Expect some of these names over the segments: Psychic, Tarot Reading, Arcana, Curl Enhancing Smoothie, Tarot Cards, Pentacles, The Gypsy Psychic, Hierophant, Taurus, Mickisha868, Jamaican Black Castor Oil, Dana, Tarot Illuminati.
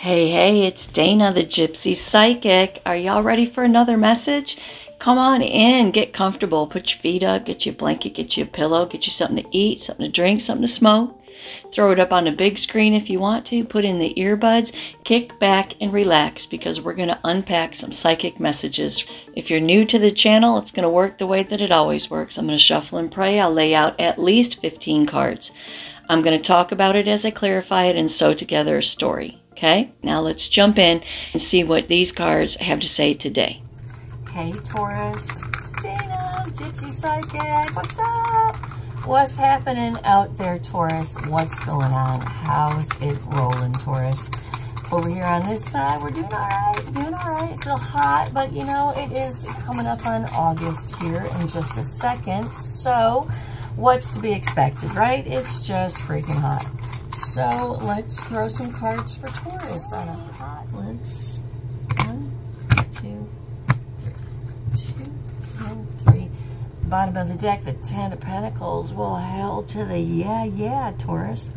Hey, it's Dana, the Gypsy Psychic. Are y'all ready for another message? Come on in, get comfortable, put your feet up, get you a blanket, get you a pillow, get you something to eat, something to drink, something to smoke. Throw it up on a big screen if you want to, put in the earbuds, kick back and relax because we're going to unpack some psychic messages. If you're new to the channel, it's going to work the way that it always works. I'm going to shuffle and pray. I'll lay out at least 15 cards. I'm going to talk about it as I clarify it and sew together a story. Okay, now let's jump in and see what these cards have to say today. Hey Taurus, it's Dana, Gypsy Psychic, what's up? What's happening out there, Taurus? What's going on? How's it rolling, Taurus? Over here on this side, we're doing all right, It's still hot, but you know, it is coming up on August here in just a second. So what's to be expected, right? It's just freaking hot. So let's throw some cards for Taurus on a hot list. One, two, three. Bottom of the deck, the 10 of Pentacles. Well, hell to the yeah, Taurus.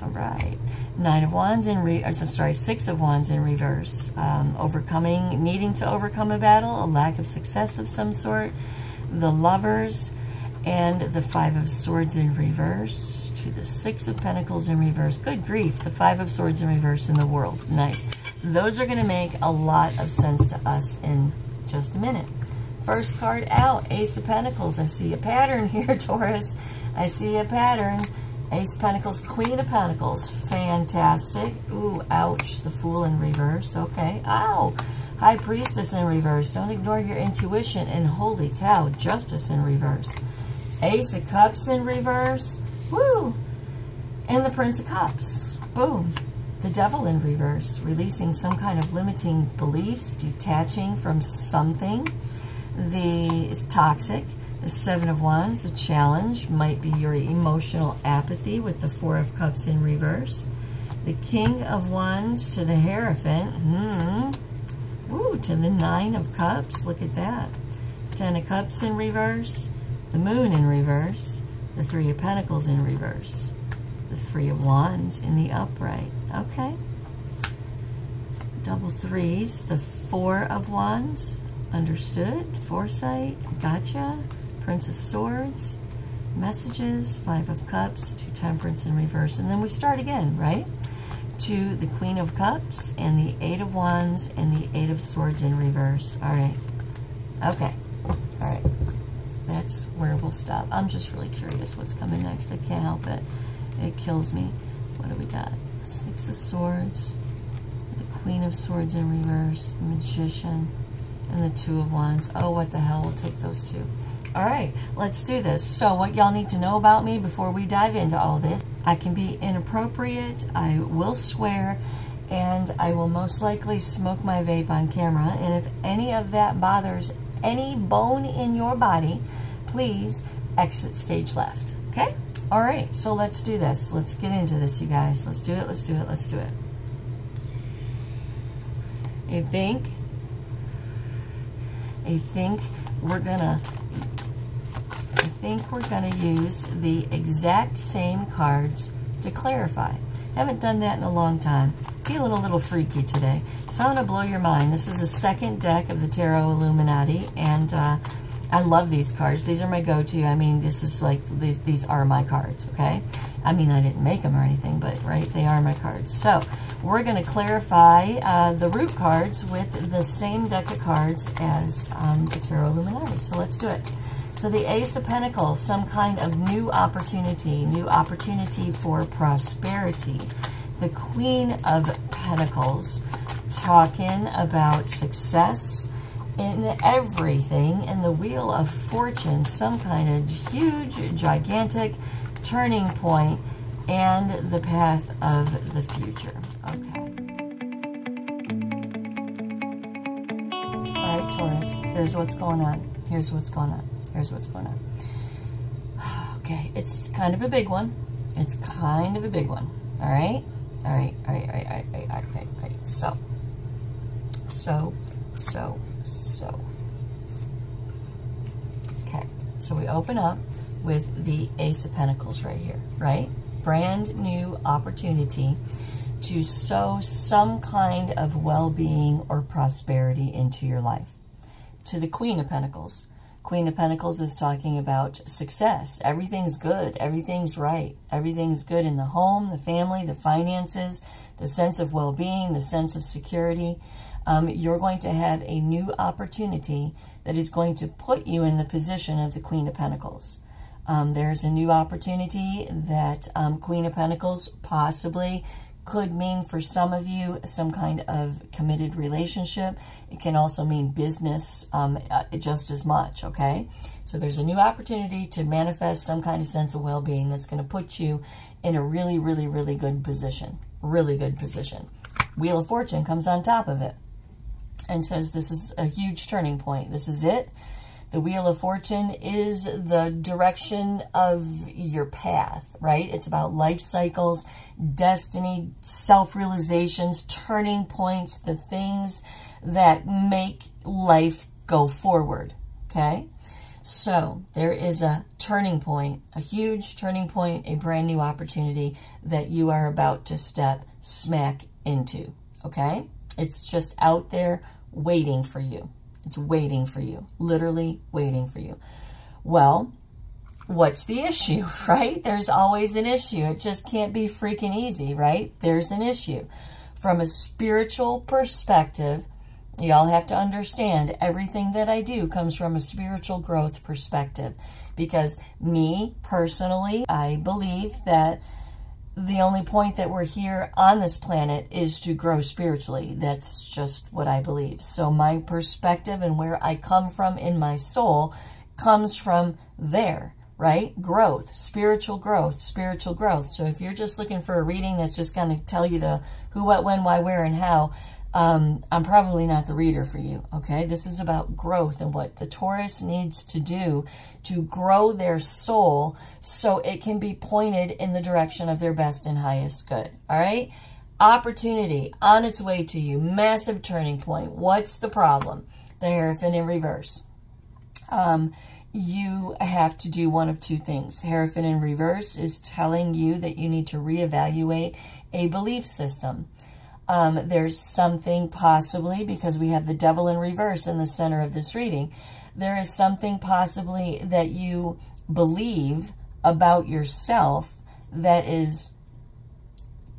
All right. 9 of Wands in reverse. I'm sorry, 6 of Wands in reverse. Needing to overcome a battle, a lack of success of some sort. The Lovers and the 5 of Swords in reverse. To the 6 of Pentacles in reverse. Good grief, the 5 of Swords in reverse in the world. Nice. Those are going to make a lot of sense to us in just a minute. First card out, Ace of Pentacles. I see a pattern here, Taurus. I see a pattern. Ace of Pentacles, Queen of Pentacles. Fantastic. Ooh, ouch, the Fool in reverse. Okay. Ow. High Priestess in reverse. Don't ignore your intuition. And holy cow, Justice in reverse. Ace of Cups in reverse. Woo! And the Prince of Cups. Boom. The Devil in reverse, releasing some kind of limiting beliefs, detaching from something. It's toxic. The 7 of Wands, the challenge, might be your emotional apathy with the 4 of Cups in reverse. The King of Wands to the Hierophant. Woo! To the 9 of Cups. Look at that. 10 of Cups in reverse. The Moon in reverse. The 3 of Pentacles in reverse. The 3 of Wands in the upright. Okay. Double threes. The 4 of Wands. Understood. Foresight. Gotcha. Prince of Swords. Messages. 5 of Cups. 2 Temperance in reverse. And then we start again, right? To the Queen of Cups and the 8 of Wands and the 8 of Swords in reverse. All right. Okay. All right. That's where we'll stop. I'm just really curious what's coming next. I can't help it. It kills me. What do we got? 6 of Swords, the Queen of Swords in reverse, the Magician, and the 2 of Wands. Oh, what the hell? We'll take those two. All right, let's do this. So what y'all need to know about me before we dive into all this, I can be inappropriate, I will swear, and I will most likely smoke my vape on camera. And if any of that bothers any bone in your body, please exit stage left. Okay? All right. So let's do this. Let's get into this, you guys. Let's do it. Let's do it. Let's do it. I think we're gonna use the exact same cards to clarify. Haven't done that in a long time. Feeling a little freaky today. So I'm going to blow your mind. This is the second deck of the Tarot Illuminati, and I love these cards. These are my go-to. I mean, this is like, these are my cards, okay? I mean, I didn't make them or anything, but, right, they are my cards. So we're going to clarify the root cards with the same deck of cards as the Tarot Illuminati. So let's do it. So the Ace of Pentacles, some kind of new opportunity for prosperity. The Queen of Pentacles, talking about success in everything, and the Wheel of Fortune, some kind of huge, gigantic turning point, and the path of the future. Okay. All right, Taurus, here's what's going on. Here's what's going on. Here's what's going on. Okay, it's kind of a big one. It's kind of a big one. All right? All right, all right, all right, all right, all right, all right, all right. So. Okay, so we open up with the Ace of Pentacles right here, right? Brand new opportunity to sow some kind of well-being or prosperity into your life. To the Queen of Pentacles. Queen of Pentacles is talking about success. Everything's good. Everything's right. Everything's good in the home, the family, the finances, the sense of well-being, the sense of security. You're going to have a new opportunity that is going to put you in the position of the Queen of Pentacles. There's a new opportunity that Queen of Pentacles possibly could mean for some of you some kind of committed relationship. It can also mean business just as much, okay? So there's a new opportunity to manifest some kind of sense of well-being that's going to put you in a really, really, really good position. Really good position. Wheel of Fortune comes on top of it and says this is a huge turning point. This is it. The Wheel of Fortune is the direction of your path, right? It's about life cycles, destiny, self-realizations, turning points, the things that make life go forward, okay? So there is a turning point, a huge turning point, a brand new opportunity that you are about to step smack into, okay? It's just out there waiting for you. It's waiting for you, literally waiting for you. Well, what's the issue, right? There's always an issue. It just can't be freaking easy, right? There's an issue. From a spiritual perspective, y'all have to understand everything that I do comes from a spiritual growth perspective. Because me, personally, I believe that the only point that we're here on this planet is to grow spiritually. That's just what I believe. So my perspective and where I come from in my soul comes from there, right? Growth, spiritual growth, spiritual growth. So if you're just looking for a reading that's just going to tell you the who, what, when, why, where, and how, I'm probably not the reader for you, okay? This is about growth and what the Taurus needs to do to grow their soul so it can be pointed in the direction of their best and highest good, all right? Opportunity on its way to you, massive turning point. What's the problem? The Hierophant in reverse. You have to do one of two things. Hierophant in reverse is telling you that you need to reevaluate a belief system. There's something possibly, because we have the devil in reverse in the center of this reading, there is something possibly that you believe about yourself that is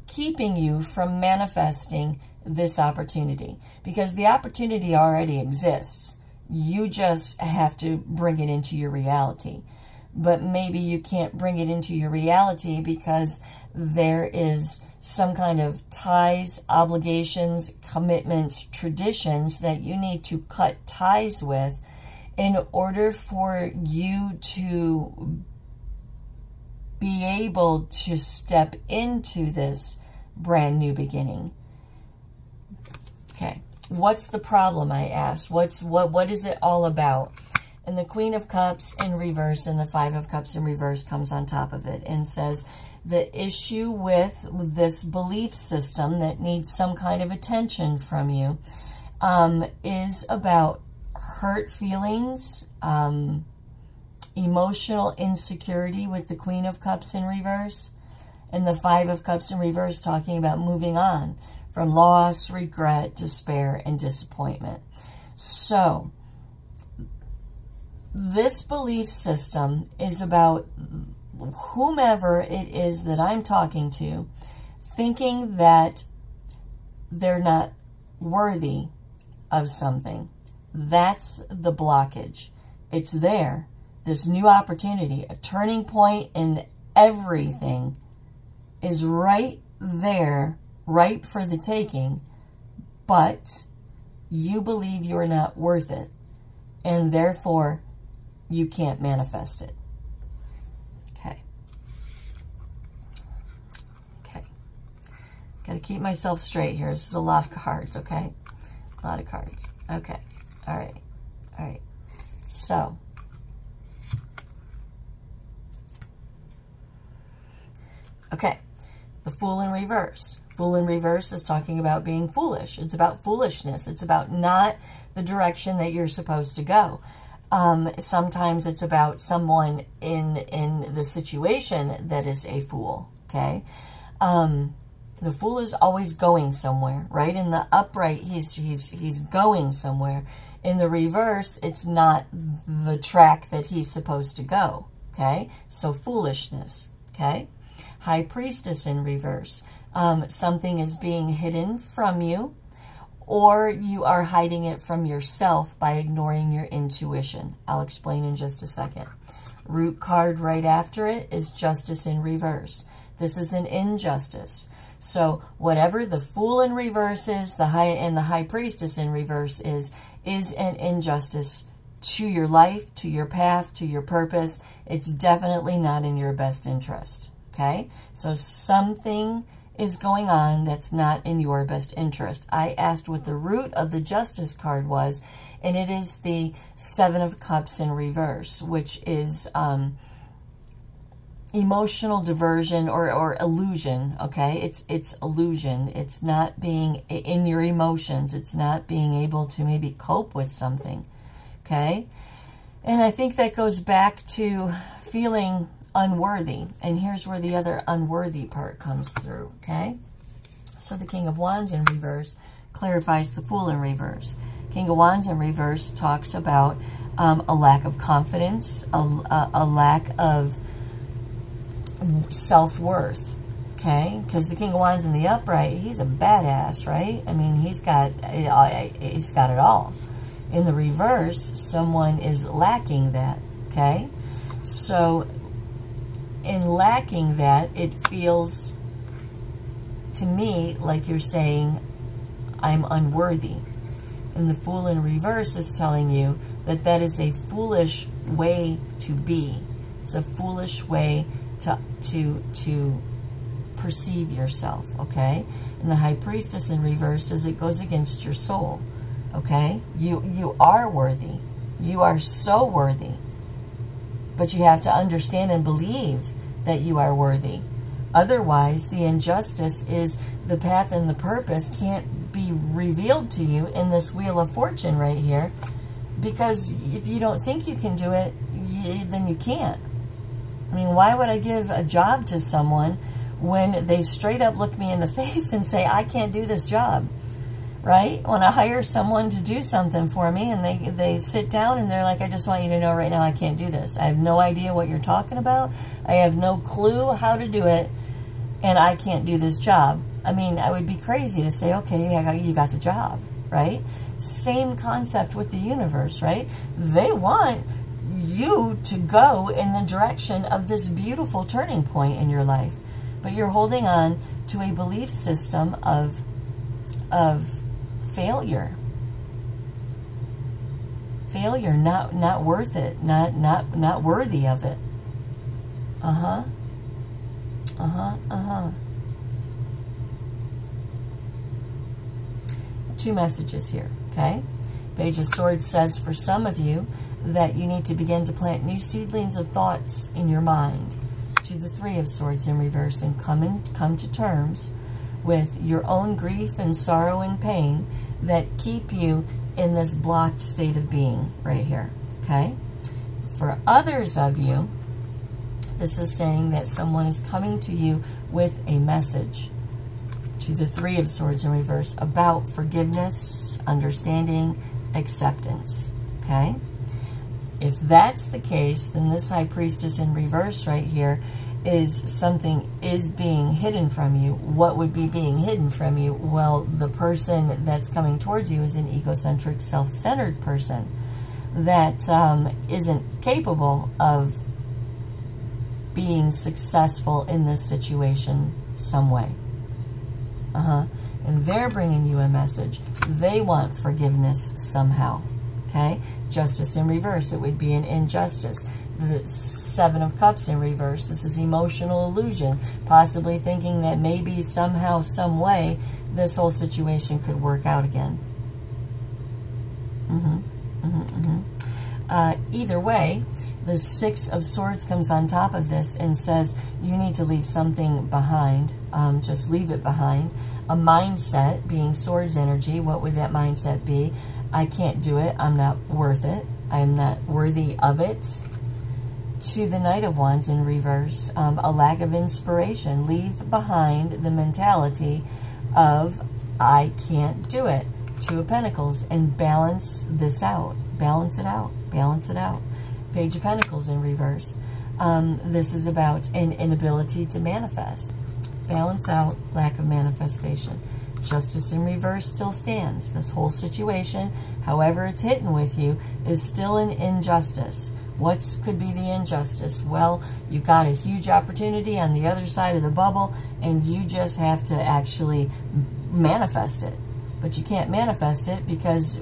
keeping you from manifesting this opportunity. Because the opportunity already exists. You just have to bring it into your reality. But maybe you can't bring it into your reality because there is some kind of ties, obligations, commitments, traditions that you need to cut ties with in order for you to be able to step into this brand new beginning. Okay, what's the problem, I asked? What is it all about? And the Queen of Cups in reverse and the Five of Cups in reverse comes on top of it and says the issue with this belief system that needs some kind of attention from you is about hurt feelings, emotional insecurity with the Queen of Cups in reverse and the Five of Cups in reverse talking about moving on from loss, regret, despair, and disappointment. So this belief system is about whomever it is that I'm talking to, thinking that they're not worthy of something. That's the blockage. It's there. This new opportunity, a turning point in everything is right there, ripe for the taking, but you believe you're not worth it, and therefore you can't manifest it. Okay. Okay. Got to keep myself straight here. This is a lot of cards, okay? A lot of cards. Okay. All right. All right. So okay. The Fool in reverse. Fool in reverse is talking about being foolish. It's about foolishness. It's about not the direction that you're supposed to go. Sometimes it's about someone in the situation that is a fool, okay? The Fool is always going somewhere, right? In the upright, he's going somewhere. In the reverse, it's not the track that he's supposed to go, okay? So foolishness, okay? High Priestess in reverse. Something is being hidden from you, or you are hiding it from yourself by ignoring your intuition. I'll explain in just a second. Root card right after it is Justice in reverse. This is an injustice. So whatever the Fool in reverse is, the High Priestess in reverse is an injustice to your life, to your path, to your purpose. It's definitely not in your best interest, okay? So something is going on that's not in your best interest. I asked what the root of the Justice card was, and it is the Seven of Cups in reverse, which is emotional diversion or illusion, okay? It's illusion. It's not being in your emotions. It's not being able to maybe cope with something, okay? And I think that goes back to feeling unworthy. And here's where the other unworthy part comes through, okay? So the King of Wands in reverse clarifies the Fool in reverse. King of Wands in reverse talks about a lack of confidence, a lack of self-worth, okay? Because the King of Wands in the upright, he's a badass, right? I mean, he's got it all. In the reverse, someone is lacking that, okay? So in lacking that, it feels to me like you're saying, I'm unworthy. And the Fool in reverse is telling you that that is a foolish way to be. It's a foolish way to perceive yourself, okay? And the High Priestess in reverse is it goes against your soul, okay? You are worthy. You are so worthy. But you have to understand and believe that you are worthy. Otherwise, the injustice is the path and the purpose can't be revealed to you in this Wheel of Fortune right here, because if you don't think you can do it, then you can't. I mean, why would I give a job to someone when they straight up look me in the face and say, I can't do this job, right? When I hire someone to do something for me and they sit down and they're like, I just want you to know right now I can't do this. I have no idea what you're talking about. I have no clue how to do it, and I can't do this job. I mean, I would be crazy to say, okay, you got the job, right? Same concept with the universe, right? They want you to go in the direction of this beautiful turning point in your life, but you're holding on to a belief system of failure. Failure, not worth it, not worthy of it. Two messages here, okay? Page of Swords says for some of you that you need to begin to plant new seedlings of thoughts in your mind. To the Three of Swords in reverse, and come to terms with your own grief and sorrow and pain that keep you in this blocked state of being right here, okay? For others of you, this is saying that someone is coming to you with a message. To the Three of Swords in reverse, about forgiveness, understanding, acceptance, okay? If that's the case, then this High Priestess in reverse right here is something is being hidden from you. What would be being hidden from you? Well, the person that's coming towards you is an egocentric, self-centered person that isn't capable of being successful in this situation some way. And they're bringing you a message. They want forgiveness somehow. Okay, Justice in reverse, it would be an injustice. The Seven of Cups in reverse, this is emotional illusion, possibly thinking that maybe somehow, some way, this whole situation could work out again. Either way, the Six of Swords comes on top of this and says, you need to leave something behind, just leave it behind. A mindset, being Swords energy, what would that mindset be? I can't do it. I'm not worth it. I'm not worthy of it. to the Knight of Wands in reverse, a lack of inspiration. Leave behind the mentality of, I can't do it. Two of Pentacles, and balance this out. Balance it out. Balance it out. Page of Pentacles in reverse. This is about an inability to manifest. Balance out, lack of manifestation. Justice in reverse still stands. This whole situation, however it's hitting with you, is still an injustice. What could be the injustice? Well, you got a huge opportunity on the other side of the bubble, and you just have to actually manifest it. But you can't manifest it because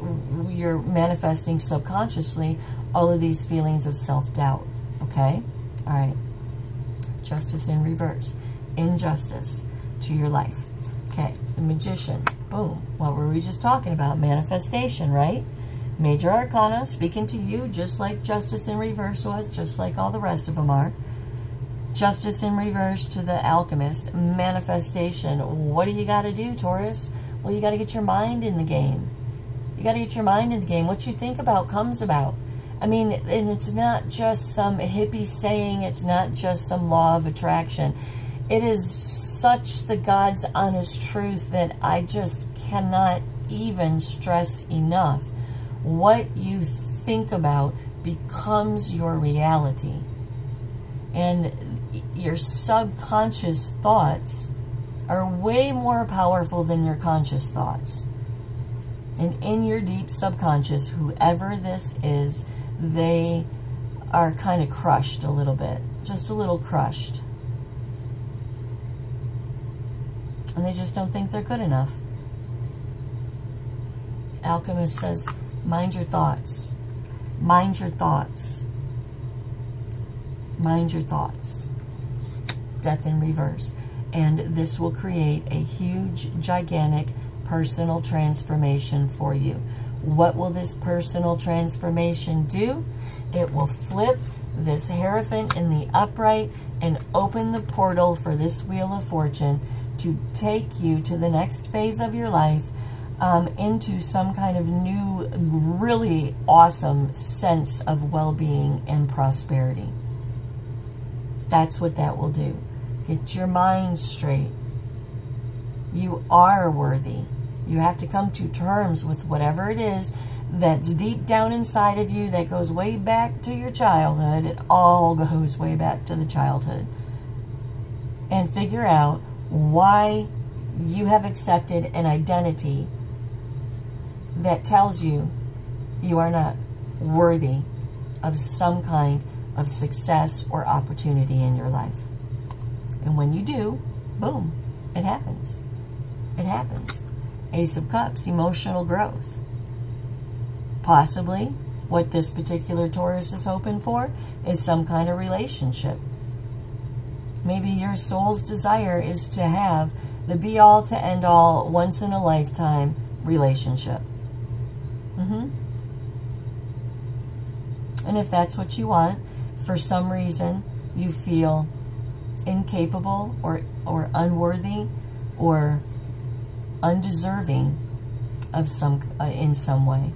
you're manifesting subconsciously all of these feelings of self-doubt, okay? All right. Justice in reverse. Injustice to your life. Okay, the Magician. Boom. What were we just talking about? Manifestation, right? Major Arcana, speaking to you just like Justice in Reverse was, just like all the rest of them are. Justice in Reverse to the Alchemist. Manifestation. What do you got to do, Taurus? Well, you got to get your mind in the game. You got to get your mind in the game. What you think about comes about. I mean, and it's not just some hippie saying. It's not just some law of attraction. It is such the God's honest truth that I just cannot even stress enough. What you think about becomes your reality. And your subconscious thoughts are way more powerful than your conscious thoughts. And in your deep subconscious, whoever this is, they are kind of crushed a little bit. Just a little crushed. And they just don't think they're good enough. Alchemist says, mind your thoughts. Mind your thoughts. Mind your thoughts. Death in reverse. And this will create a huge, gigantic personal transformation for you. What will this personal transformation do? It will flip this Hierophant in the upright and open the portal for this Wheel of Fortune to take you to the next phase of your life, into some kind of new, really awesome sense of well-being and prosperity. That's what that will do. Get your mind straight. You are worthy. You have to come to terms with whatever it is that's deep down inside of you that goes way back to your childhood. It all goes way back to the childhood. And figure out why you have accepted an identity that tells you you are not worthy of some kind of success or opportunity in your life. And when you do, boom, it happens. It happens. Ace of Cups, emotional growth. Possibly what this particular Taurus is hoping for is some kind of relationship. Maybe your soul's desire is to have the be-all to end-all, once-in-a-lifetime relationship. And if that's what you want, for some reason you feel incapable or unworthy or undeserving of some in some way.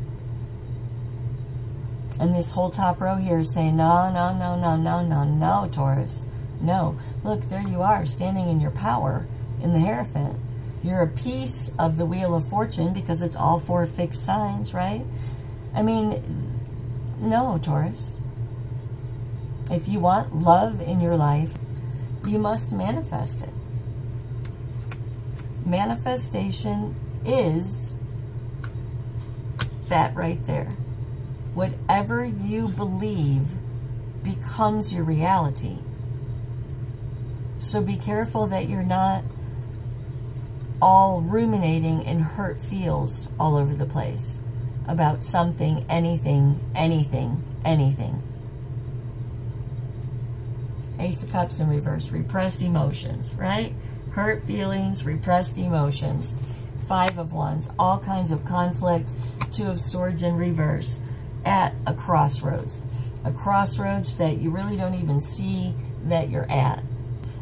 And this whole top row here is saying, no, no, no, no, no, no, no, Taurus. No. Look, there you are, standing in your power in the Hierophant. You're a piece of the Wheel of Fortune because it's all four fixed signs, right? I mean, no, Taurus. If you want love in your life, you must manifest it. Manifestation is that right there. Whatever you believe becomes your reality. So be careful that you're not all ruminating and hurt feels all over the place about something, anything, anything, anything. Ace of Cups in reverse, repressed emotions, right? Hurt feelings, repressed emotions. Five of Wands, all kinds of conflict. Two of Swords in reverse, at a crossroads. A crossroads that you really don't even see that you're at.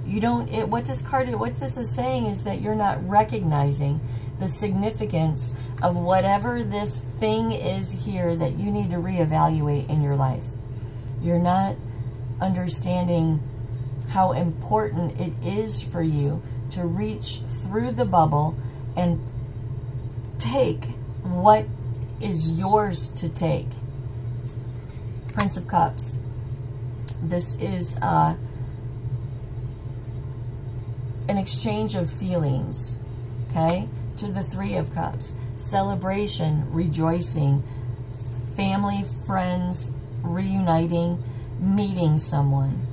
You don't, what this is saying is that you're not recognizing the significance of whatever this thing is here that you need to reevaluate in your life. You're not understanding how important it is for you to reach through the bubble and take what is yours to take. Prince of Cups. This is an exchange of feelings, okay? To the Three of Cups. Celebration, rejoicing, family, friends, reuniting, meeting someone.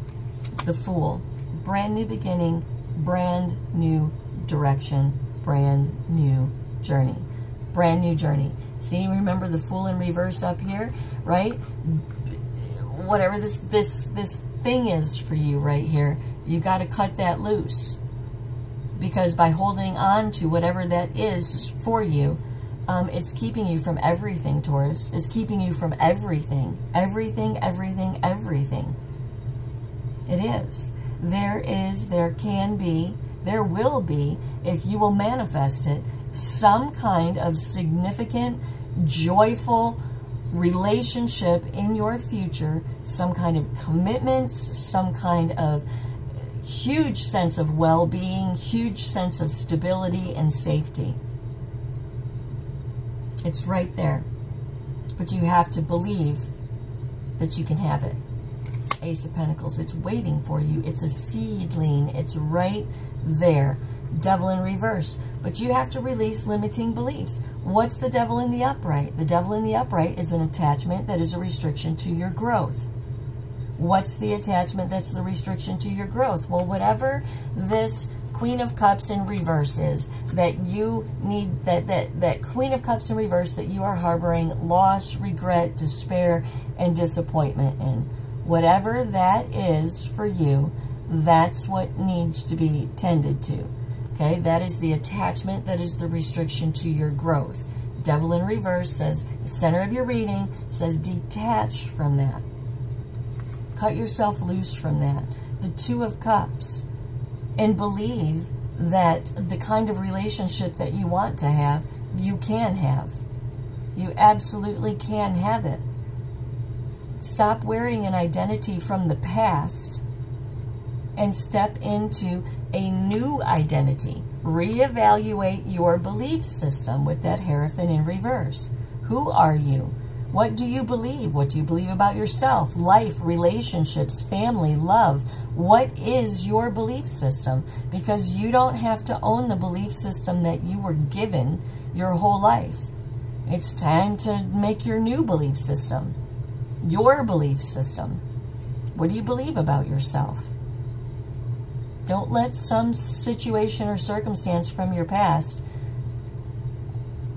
The Fool. Brand new beginning, brand new direction, brand new journey. Brand new journey. See, remember the Fool in reverse up here, right? Whatever this thing is for you right here, you got to cut that loose. Because by holding on to whatever that is for you, it's keeping you from everything, Taurus. It's keeping you from everything. Everything, everything, everything. It is. There is, there can be, there will be, if you will manifest it, some kind of significant, joyful relationship in your future, some kind of commitments, some kind of huge sense of well-being, huge sense of stability and safety. It's right there. But you have to believe that you can have it. Ace of Pentacles. It's waiting for you. It's a seedling. It's right there. Devil in reverse. But you have to release limiting beliefs. What's the devil in the upright? The devil in the upright is an attachment that is a restriction to your growth. What's the attachment that's the restriction to your growth? Well, whatever this Queen of Cups in reverse is, that you need, that Queen of Cups in reverse that you are harboring loss, regret, despair, and disappointment in. Whatever that is for you, that's what needs to be tended to. Okay, that is the attachment, that is the restriction to your growth. Devil in reverse says, center of your reading says, detach from that. Cut yourself loose from that. The Two of Cups. And believe that the kind of relationship that you want to have, you can have. You absolutely can have it. Stop wearing an identity from the past and step into a new identity. Reevaluate your belief system with that Hierophant in reverse. Who are you? What do you believe? What do you believe about yourself, life, relationships, family, love? What is your belief system? Because you don't have to own the belief system that you were given your whole life. It's time to make your new belief system. Your belief system. What do you believe about yourself? Don't let some situation or circumstance from your past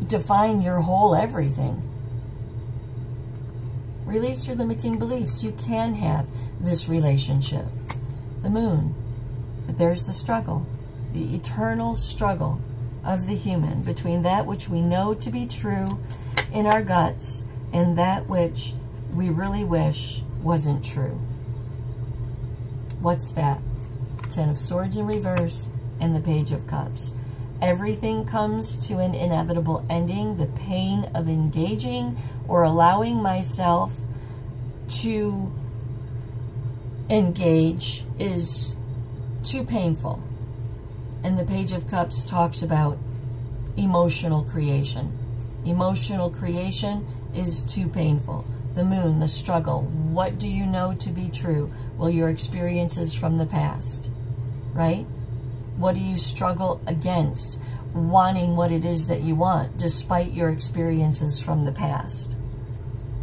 define your whole everything. Release your limiting beliefs. You can have this relationship. The Moon. But there's the struggle. The eternal struggle of the human between that which we know to be true in our guts and that which we really wish wasn't true. What's that? Ten of Swords in reverse and the Page of Cups. Everything comes to an inevitable ending. The pain of engaging or allowing myself to engage is too painful. And the Page of Cups talks about emotional creation. Emotional creation is too painful. The Moon, the struggle. What do you know to be true? Well, your experiences from the past, right? What do you struggle against? Wanting what it is that you want, despite your experiences from the past.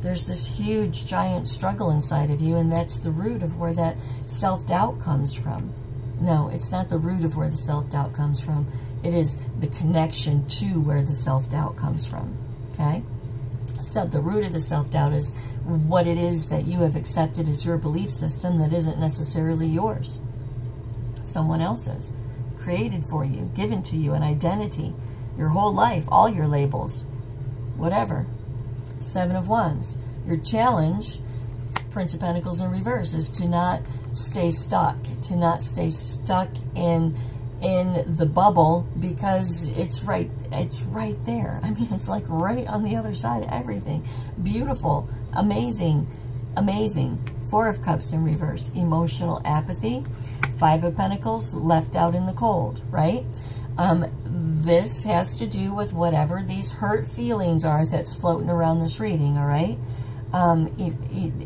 There's this huge, giant struggle inside of you, and that's the root of where that self-doubt comes from. No, it's not the root of where the self-doubt comes from. It is the connection to where the self-doubt comes from, okay? So the root of the self-doubt is what it is that you have accepted as your belief system that isn't necessarily yours. Someone else's. Created for you, given to you, an identity, your whole life, all your labels, whatever. Seven of Wands. Your challenge, Prince of Pentacles in reverse, is to not stay stuck, in the bubble, because it's right there. I mean, it's like right on the other side of everything. Beautiful, amazing, amazing, Four of Cups in reverse, emotional apathy. Five of Pentacles, left out in the cold, right? This has to do with whatever these hurt feelings are that's floating around this reading, all right?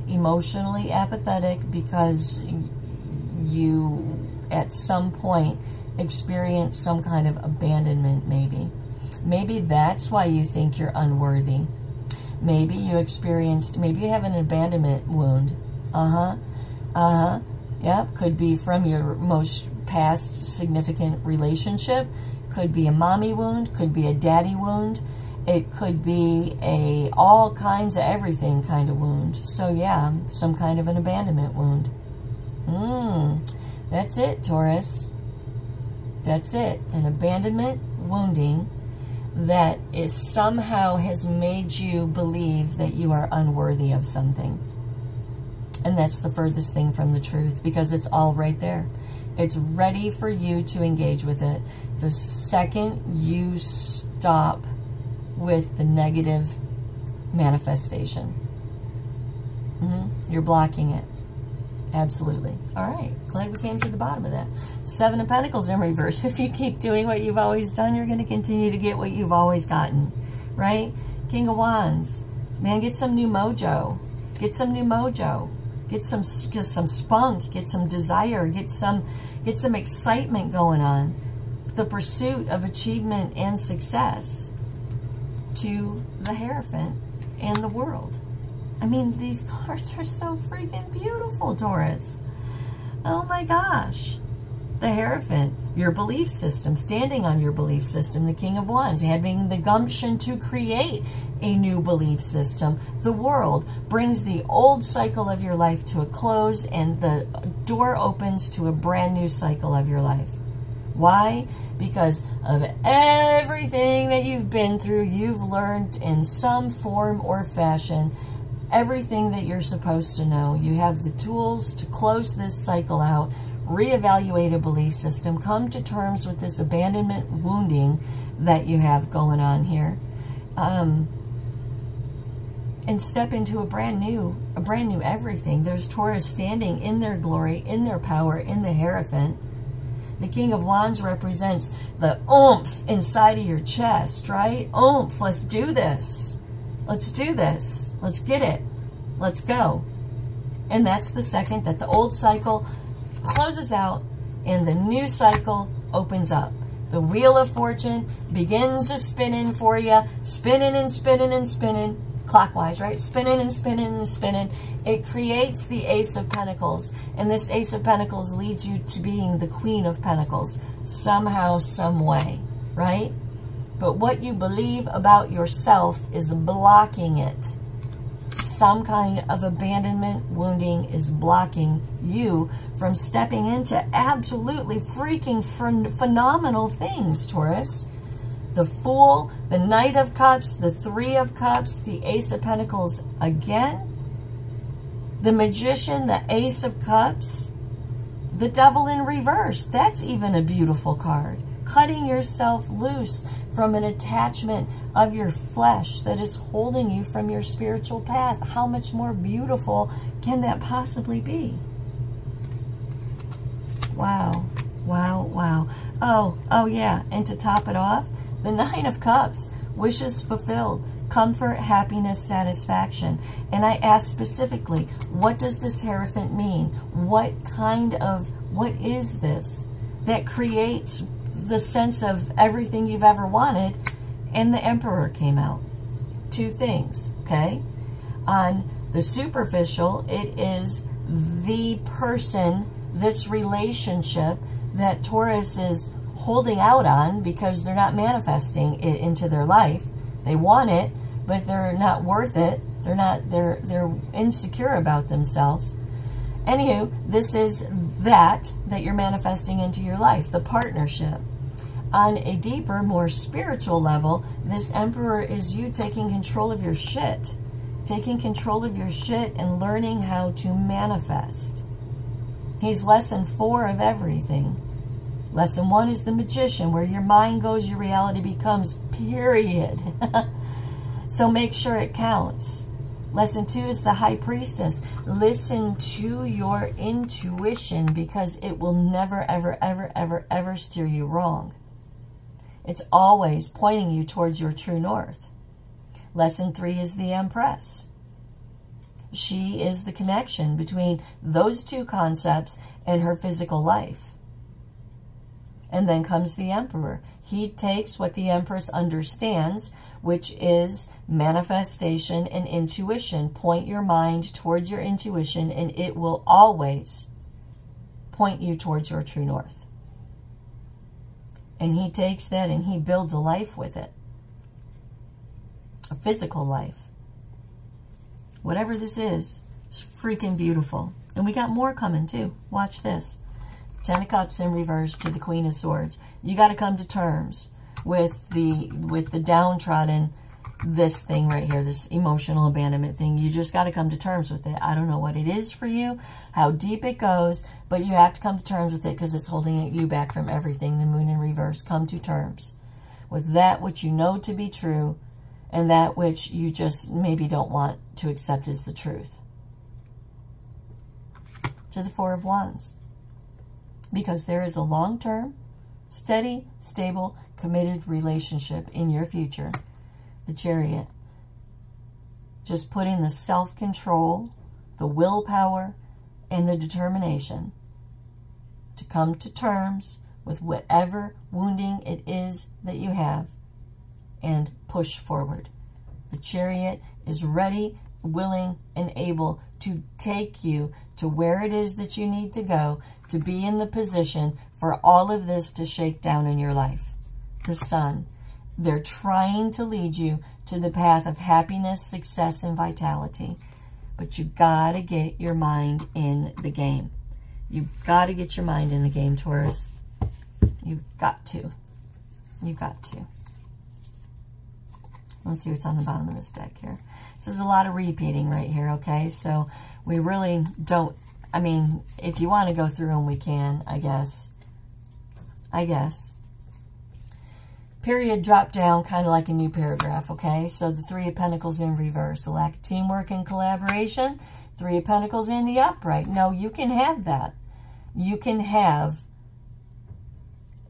Emotionally apathetic because you, at some point, experience some kind of abandonment, maybe. Maybe that's why you think you're unworthy. Maybe you experienced, maybe you have an abandonment wound. Yep, could be from your most past significant relationship. Could be a mommy wound, could be a daddy wound. It could be a all kinds of everything kind of wound. So yeah, some kind of an abandonment wound. That's it, Taurus. That's it. An abandonment wounding that is somehow has made you believe that you are unworthy of something. And that's the furthest thing from the truth, because it's all right there. It's ready for you to engage with it. The second you stop with the negative manifestation, you're blocking it. Absolutely. All right. Glad we came to the bottom of that. Seven of Pentacles in reverse. If you keep doing what you've always done, you're going to continue to get what you've always gotten, right? King of Wands. Man, get some new mojo. Get some new mojo. Get some spunk. Get some desire. Get some excitement going on. The pursuit of achievement and success to the Hierophant and the world. I mean, these cards are so freaking beautiful, Taurus. Oh my gosh. The Hierophant, your belief system, standing on your belief system. The King of Wands, having the gumption to create a new belief system. The world brings the old cycle of your life to a close, and the door opens to a brand new cycle of your life. Why? Because of everything that you've been through, you've learned in some form or fashion everything that you're supposed to know. You have the tools to close this cycle out, reevaluate a belief system, come to terms with this abandonment wounding that you have going on here, and step into a brand new everything. There's Taurus standing in their glory, in their power, in the Hierophant. The King of Wands represents the oomph inside of your chest, right? Oomph, let's do this. Let's do this. Let's get it. Let's go. And that's the second that the old cycle closes out and the new cycle opens up. The Wheel of Fortune begins a spinning for you, spinning and spinning and spinning, clockwise, right? Spinning and spinning and spinning. It creates the Ace of Pentacles, and this Ace of Pentacles leads you to being the Queen of Pentacles somehow, some way, right? But what you believe about yourself is blocking it. Some kind of abandonment wounding is blocking you from stepping into absolutely freaking phenomenal things, Taurus. The Fool, the Knight of Cups, the Three of Cups, the Ace of Pentacles again, the Magician, the Ace of Cups, the Devil in reverse. That's even a beautiful card. Cutting yourself loose from an attachment of your flesh that is holding you from your spiritual path. How much more beautiful can that possibly be? Wow, wow, wow. Oh yeah, and to top it off, the Nine of Cups, wishes fulfilled, comfort, happiness, satisfaction. And I asked specifically, what does this Hierophant mean? What is this that creates the sense of everything you've ever wanted? And the Emperor came out. Two things, okay? On the superficial, it is the person, this relationship that Taurus is holding out on because they're not manifesting it into their life. They want it, but they're not worth it. They're insecure about themselves. Anywho, this is that you're manifesting into your life, the partnership. On a deeper, more spiritual level, this Emperor is you taking control of your shit. Taking control of your shit and learning how to manifest. He's lesson 4 of everything. Lesson 1 is the Magician, where your mind goes, your reality becomes, period. So make sure it counts. Lesson 2 is the High Priestess. Listen to your intuition, because it will never, ever, ever, ever, ever steer you wrong. It's always pointing you towards your true north. Lesson 3 is the Empress. She is the connection between those two concepts and her physical life. And then comes the Emperor. He takes what the Empress understands, which is manifestation and intuition. Point your mind towards your intuition, and it will always point you towards your true north. And he takes that and he builds a life with it. A physical life. Whatever this is, it's freaking beautiful. And we got more coming too. Watch this. 10 of Cups in reverse to the Queen of Swords. You got to come to terms with the downtrodden, this thing right here, this emotional abandonment thing. You just got to come to terms with it. I don't know what it is for you, how deep it goes, but you have to come to terms with it because it's holding you back from everything. The Moon in reverse. Come to terms with that which you know to be true and that which you just maybe don't want to accept as the truth. To the Four of Wands. Because there is a long-term, steady, stable, committed relationship in your future. The Chariot. Just put in the self-control, the willpower, and the determination to come to terms with whatever wounding it is that you have and push forward. The Chariot is ready, willing, and able to take you to where it is that you need to go to be in the position for all of this to shake down in your life. The Sun. They're trying to lead you to the path of happiness, success, and vitality. But you got to get your mind in the game. You got to get your mind in the game, Taurus. You got to. You got to. Let's see what's on the bottom of this deck here. This is a lot of repeating right here, okay? So we really don't, I mean, if you want to go through them, we can, I guess. Period drop down, kind of like a new paragraph, okay? So the Three of Pentacles in reverse, a lack of teamwork and collaboration. Three of Pentacles in the upright. No, you can have that. You can have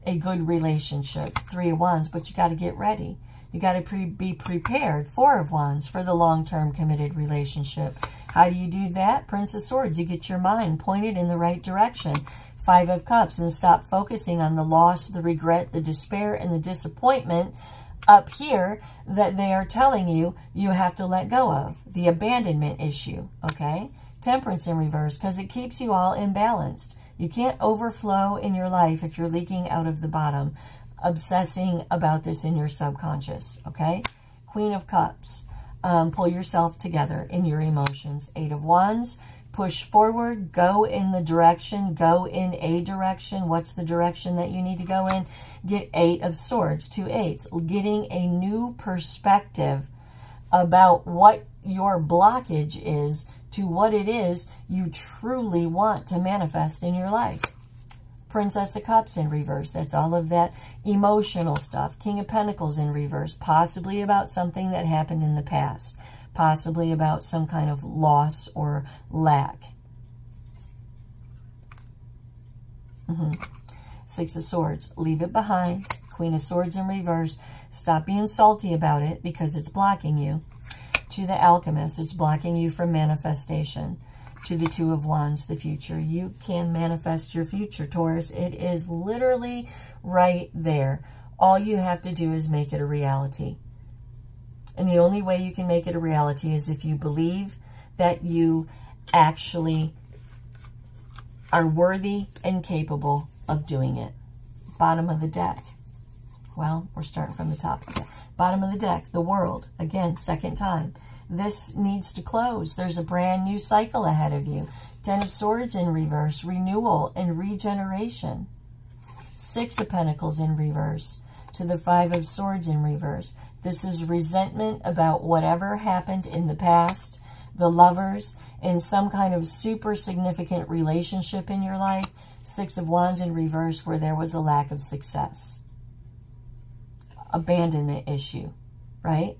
a good relationship. Three of Wands, but you got to get ready. You got to be prepared, Four of Wands, for the long-term committed relationship. How do you do that? Prince of Swords, you get your mind pointed in the right direction. Five of Cups, and stop focusing on the loss, the regret, the despair, and the disappointment up here that they are telling you you have to let go of. The abandonment issue, okay? Temperance in reverse, because it keeps you all imbalanced. You can't overflow in your life if you're leaking out of the bottom. Obsessing about this in your subconscious, okay? Queen of Cups, pull yourself together in your emotions. Eight of Wands, push forward, go in the direction, go in a direction. What's the direction that you need to go in? Get Eight of Swords, 2 8s, getting a new perspective about what your blockage is to what it is you truly want to manifest in your life. Princess of Cups in reverse. That's all of that emotional stuff. King of Pentacles in reverse. Possibly about something that happened in the past. Possibly about some kind of loss or lack. Six of Swords. Leave it behind. Queen of Swords in reverse. Stop being salty about it because it's blocking you. To the Alchemist. It's blocking you from manifestation. To the Two of Wands, the future. You can manifest your future, Taurus. It is literally right there. All you have to do is make it a reality. And the only way you can make it a reality is if you believe that you actually are worthy and capable of doing it. Bottom of the deck. Well, we're starting from the top of the deck. Bottom of the deck, the World. Again, second time. This needs to close. There's a brand new cycle ahead of you. Ten of Swords in reverse, renewal and regeneration. Six of Pentacles in reverse to the Five of Swords in reverse. This is resentment about whatever happened in the past, the lovers, and some kind of super significant relationship in your life. Six of Wands in reverse where there was a lack of success. Abandonment issue, right?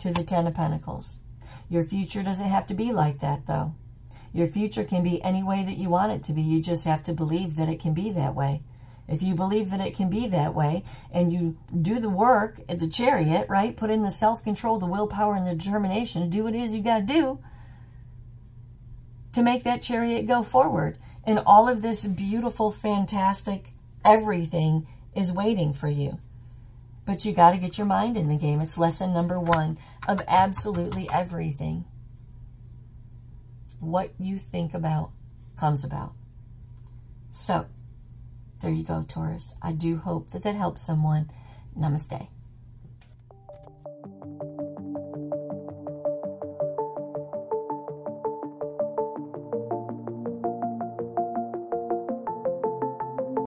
To the Ten of Pentacles. Your future doesn't have to be like that, though. Your future can be any way that you want it to be. You just have to believe that it can be that way. If you believe that it can be that way and you do the work at the chariot, right? Put in the self-control, the willpower, and the determination to do what it is you got to do to make that chariot go forward. And all of this beautiful, fantastic everything is waiting for you. But you got to get your mind in the game. It's lesson number one of absolutely everything. What you think about comes about. So, there you go, Taurus. I do hope that helps someone. Namaste.